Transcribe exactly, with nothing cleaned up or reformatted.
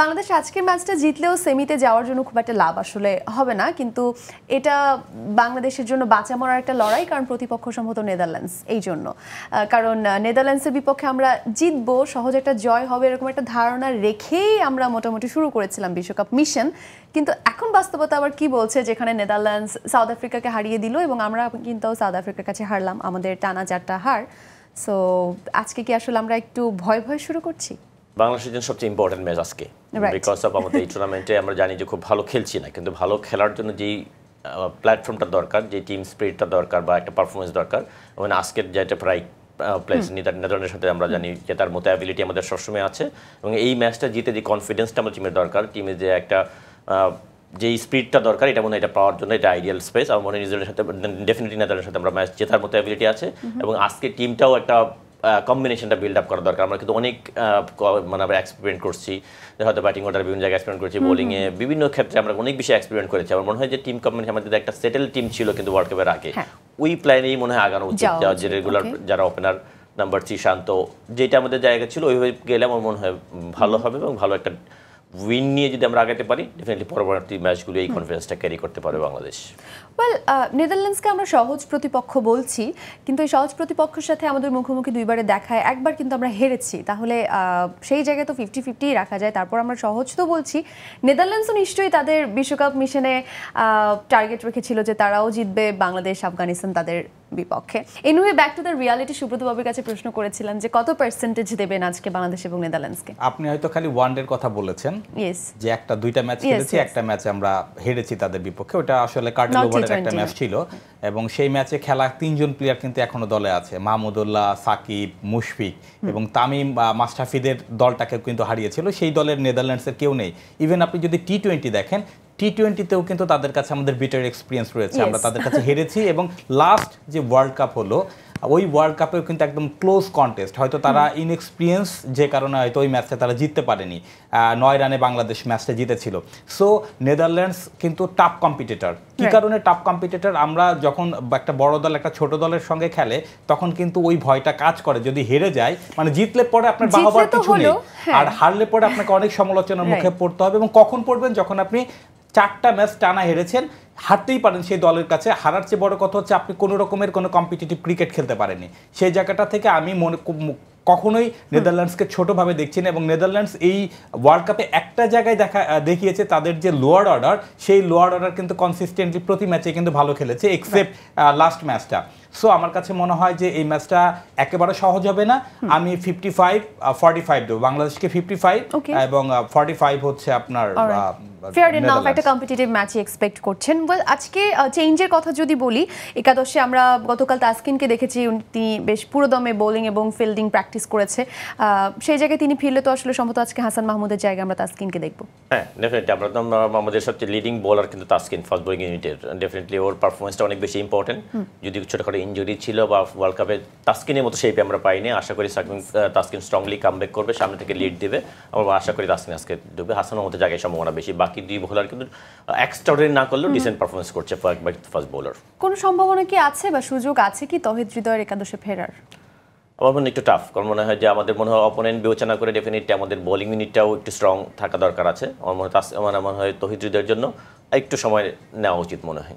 বাংলাদেশ আজকের ম্যাচটা জিতলেও সেমিতে যাওয়ার জন্য খুব একটা লাভ আসলে হবে না কিন্তু এটা বাংলাদেশের জন্য বাঁচা মরার একটা লড়াই কারণ প্রতিপক্ষ সম্ভবত নেদারল্যান্ডস এই জন্য কারণ নেদারল্যান্ডসের বিপক্ষে আমরা জিতব সহজ একটা জয় হবে এরকম একটা ধারণা রেখেই আমরা মোটামুটি শুরু করেছিলাম বিশ্বকাপ মিশন কিন্তু এখন বাস্তবতা আবার কি বলছে যেখানে নেদারল্যান্ডস সাউথ আফ্রিকাকে হারিয়ে দিল এবং আমরা কিন্তু সাউথ আফ্রিকার কাছে হারলাম আমাদের টানা চারটা হার সো আজকে কি আসলে আমরা একটু ভয় ভয় শুরু করছি বাংলাদেশের জন্য সবচেয়ে ইম্পর্টেন্ট ম্যাচ আজকে বিকজ অফ আমাদের এই টুর্নামেন্টে আমরা জানি যে খুব ভালো খেলছি না কিন্তু ভালো খেলার জন্য যেই প্ল্যাটফর্মটা দরকার যে টিম স্পিরিটটা দরকার বা একটা পারফরমেন্স দরকার মানে আজকের যেটা প্রায় প্লেস নেদারল্যান্ডের সাথে আমরা জানি যে তার মতো অ্যাবিলিটি আমাদের সবসময় আছে এবং এই ম্যাচটা জিতে যে কনফিডেন্সটা আমাদের টিমের দরকার টিমের যে একটা যে স্পিডটা দরকার এটা মনে হয় এটা পাওয়ার জন্য এটা আইডিয়াল স্পেস আমার মনে হয় নিউজিল্যান্ডের সাথে ডেফিনেটলি নেদারল্যান্ডের সাথে আমরা ম্যাচ জেতার মতো অ্যাবিলিটি আছে এবং আজকে টিমটাও একটা কম্বিনেশনটা বিল্ড আপ করা দরকার আমরা কিন্তু অনেক মানে আমরা এক্সপেরিমেন্ট করছি হয়তো ব্যাটিং অর্ডার বিভিন্ন জায়গায় এক্সপেরিমেন্ট করছি বোলিংয়ে বিভিন্ন ক্ষেত্রে আমরা অনেক বেশি এক্সপেরিমেন্ট করেছি আমার মনে হয় যে টিম কম্বিনেশন আমাদের একটা সেটেল টিম ছিল কিন্তু ওয়ার্ল্ড কাপের আগে ওই প্ল্যানেই মনে হয় আগানো উচিত যে রেগুলার যারা ওপেনার নাম্বার থ্রি শান্ত যেটা আমাদের জায়গা ছিল ওইভাবে গেলে আমার মনে হয় ভালো হবে এবং ভালো একটা উইন নিয়ে যদি আমরা আগাতে পারি ডেফিনেটলি পরবর্তী ম্যাচগুলো এই কনফিডেন্সটা ক্যারি করতে পারবে বাংলাদেশ ওয়েল নেদারল্যান্ডসকে আমরা সহজ প্রতিপক্ষ বলছি কিন্তু এই সহজ প্রতিপক্ষের সাথে আমাদের মুখোমুখি দুইবারে দেখায় একবার কিন্তু আমরা হেরেছি তাহলে সেই জায়গায় তো ফিফটি ফিফটিই রাখা যায় তারপর আমরা সহজ তো বলছি নেদারল্যান্ডসও নিশ্চয়ই তাদের বিশ্বকাপ মিশনে টার্গেট রেখেছিল যে তারাও জিতবে বাংলাদেশ আফগানিস্তান তাদের বিপক্ষে anyway back to the reality Subrata বাবুর কাছে প্রশ্ন করেছিলাম যে কত পার্সেন্টেজ দেবেন আজকে বাংলাদেশ এবং নেদারল্যান্ডসকে আপনি হয়তো খালি ওয়ানডের কথা বলেছেন ইয়েস যে একটা দুইটা ম্যাচ খেলেছি একটা ম্যাচ আমরা হেরেছি তাদের বিপক্ষে ওটা আসলে কার্ডিফ ওভারের একটা ম্যাচ ছিল এবং সেই ম্যাচে খেলা তিনজন প্লেয়ার কিন্তু এখনো দলে আছে মামুদুল্লাহ সাকিব মুশফিক এবং তামিম বা মাশরাফিদের দলটাকে কিন্তু হারিয়েছিল সেই দলের নেদারল্যান্ডসের কেউ নেই ইভেন আপনি যদি টি টোয়েন্টি দেখেন টি টোয়েন্টি তেও কিন্তু তাদের কাছে আমাদের বিটার এক্সপেরিয়েন্স রয়েছে আমরা তাদের কাছে হেরেছি এবং লাস্ট যে ওয়ার্ল্ড কাপ হলো ওই ওয়ার্ল্ড কাপেও কিন্তু একদম ক্লোজ কন্টেস্ট হয়তো তারা ইনএক্সপিরিয়েন্স যে কারণে হয়তো ওই ম্যাচটা তারা জিততে পারেনি নয় রানে বাংলাদেশ ম্যাচটা জিতেছিল সো নেদারল্যান্ডস কিন্তু টাফ কম্পিটিটর কী কারণে টাফ কম্পিটিটর আমরা যখন একটা বড় দল একটা ছোট দলের সঙ্গে খেলে তখন কিন্তু ওই ভয়টা কাজ করে যদি হেরে যায় মানে জিতলে পরে আপনার বাহবার কিছু নেই আর হারলে পরে আপনাকে অনেক সমালোচনার মুখে পড়তে হবে এবং কখন পড়বেন যখন আপনি চারটা ম্যাচ টানা হেরেছেন হারতেই পারেন সেই দলের কাছে হারার চেয়ে বড় কথা হচ্ছে আপনি কোনো রকমের কোনো কম্পিটিটিভ ক্রিকেট খেলতে পারেননি সেই জায়গাটা থেকে আমি মনে কখনোই নেদারল্যান্ডসকে ছোটোভাবে দেখছি না এবং নেদারল্যান্ডস এই ওয়ার্ল্ড কাপে একটা জায়গায় দেখা দেখিয়েছে তাদের যে লোয়ার অর্ডার সেই লোয়ার অর্ডার কিন্তু কনসিস্টেন্টলি প্রতি ম্যাচে কিন্তু ভালো খেলেছে এক্সেপ্ট লাস্ট ম্যাচটা সো আমার কাছে মনে হয় যে এই ম্যাচটা একেবারে সহজ হবে না আমি ফিফটি ফাইভ ফর্টি ফাইভ দেবো বাংলাদেশকে ফিফটি ফাইভ এবং ফর্টি ফাইভ হচ্ছে আপনার ফেয়ার এনাফ একটা কম্পিটিটিভ ম্যাচই এক্সপেক্ট করছেন ওয়েল আজকে চেঞ্জের কথা যদি বলি একাদশে আমরা গতকাল তাসকিনকে দেখেছি তিনি বেশ পুরোদমে বোলিং এবং ফিল্ডিং প্র্যাকটিস করেছে সেই জায়গায় তিনি ফিরলে তো আসলে সম্ভবত আজকে হাসান মাহমুদের জায়গায় আমরা তাসকিনকে দেখবো হ্যাঁ ডেফিনেটলি আমরা তো আমাদের সবচেয়ে লিডিং বোলার কিন্তু তাসকিন ফার্স্ট বোলিং ইউনিটের ডেফিনেটলি ওর পারফরমেন্সটা অনেক বেশি ইম্পর্টেন্ট যদি ছোটোখাটো ইঞ্জুরি ছিল বা ওয়ার্ল্ড কাপে তাসকিনের মতো শেপে আমরা পাইনি আশা করি তাসকিন স্ট্রংলি কামব্যাক করবে সামনে থেকে লিড দেবে আমরা আশা করি তাসকিন আজকে দেবে হাসানের মতো জায়গায় সম্ভাবনা বেশি বাকি দুই বোলার কিন্তু এক্সট্রাঅর্ডিনারি না করলেও ডিসেন্ট পারফরম্যান্স করছে ফার্স্ট বোলার কোনো সম্ভাবনা কি আছে বা সুযোগ আছে কি তহিদ হৃদয়ের একাদশে ফেরার আমার মনে হয় একটু টাফ কারণ মনে হয় যে আমাদের মনে হয় অপোনেন্ট বিবেচনা করে ডেফিনেটলি আমাদের বোলিং ইউনিটটাও একটু স্ট্রং থাকা দরকার আছে আমার মনে হয় আমার মনে হয় তহিদ হৃদয়ের জন্য একটু সময় নেওয়া উচিত মনে হয়